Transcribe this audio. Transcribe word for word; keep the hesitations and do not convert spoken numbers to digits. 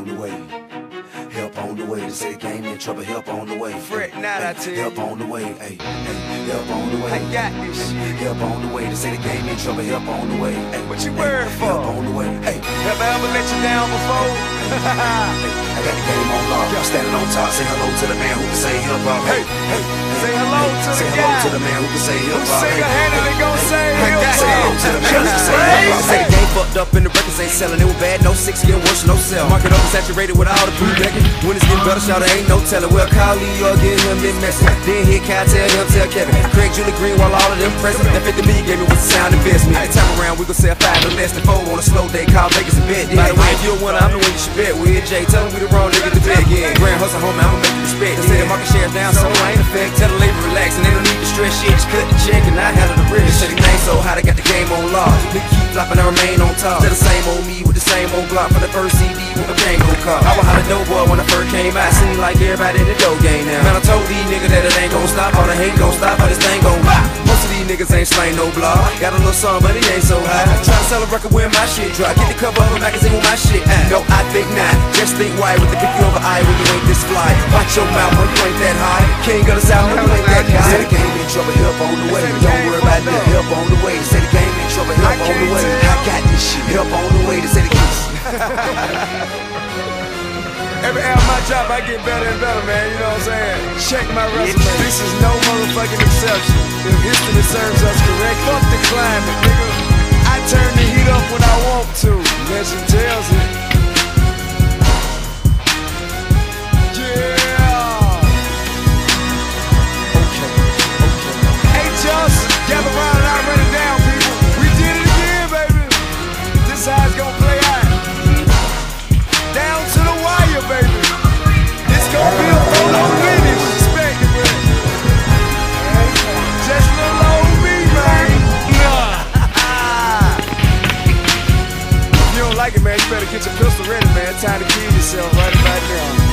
on the way. Help on the way. They say game in trouble. Help on the way. Fret not, I tell you. Help on the way. Hey, hey, help on the way. I got this. Help on the way. They say the game in trouble. Help on the way. Hey, what you worried for? Help on the way. Hey, have I ever let you down before? I got the game on lock. I'm standing on top. Say hello to the man who can say help up. Hey, hey, say hello to the guy. Say hello to the man who can say help up. Say your hand and they gon' say help up. Say hello to the man who can say help up. Say the game fucked up and the records ain't selling. It was bad, no six, get worse, no sell. Market up saturated with all the blue decking. When it's getting better, shout out, ain't no telling. Well, call Lee or get him this message. Then hit Kyle, tell him, tell Kevin. Craig, Julie Green, while all of them present. That fifty million gave me was the sound investment. Time around, we gon' sell five or less than four on a slow day. Call Vegas a bet. By the way, if you're a winner, I'm the one you should bet. With Jay, tell him we the wrong nigga to bet again. Grand hustle, homie, I'ma make you respect. They say the market share's down, so I ain't affect. Tell the labor relax, and they don't need to stress shit. Just cut the check, and I handle the risk. They say the game so hot, I got the game on lock. Nigga keep flopping, I remain on top. They're the same old me with the same old block. For the first C D with my gang gon' cop. I was hollering Doughboy when I first came out. Seemed like everybody in the dough game now. Man, I told these niggas that it ain't gon' stop. All the hate gon' stop, all this thing gon' pop. Most of these niggas ain't slain no block. Got a little song, but it ain't so high. Try to sell a record when my shit drop. Get the cover of a magazine with my shit. No, I think not. Just think why with the pick you over eye when you ain't this fly. Watch your mouth when you ain't that high. King of the South when you ain't that guy. Say the game in trouble, help on the way. Don't worry about that, help on the way. Say the game in trouble, help on the way. I got this shit, help on the way. To say the game. Every hour my job, I get better and better, man. You know what I'm saying? Check my resume. This is no motherfucking exception. If history serves us correct, fuck the climate, nigga. I turn the heat up when I want to. Legend tells it. Like it, man, you better get your pistol ready, man. Time to kill yourself right about now.